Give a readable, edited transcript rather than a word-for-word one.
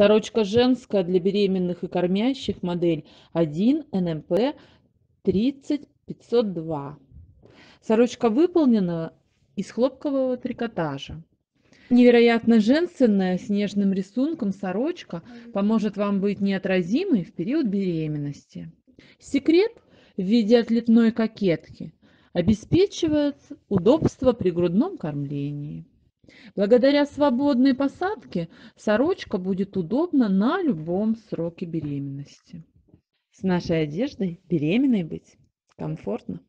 Сорочка женская для беременных и кормящих, модель 1 НМП 30502. Сорочка выполнена из хлопкового трикотажа. Невероятно женственная, с нежным рисунком сорочка поможет вам быть неотразимой в период беременности. Секрет в виде отлепной кокетки обеспечивает удобство при грудном кормлении. Благодаря свободной посадке сорочка будет удобна на любом сроке беременности. С нашей одеждой беременной быть комфортно.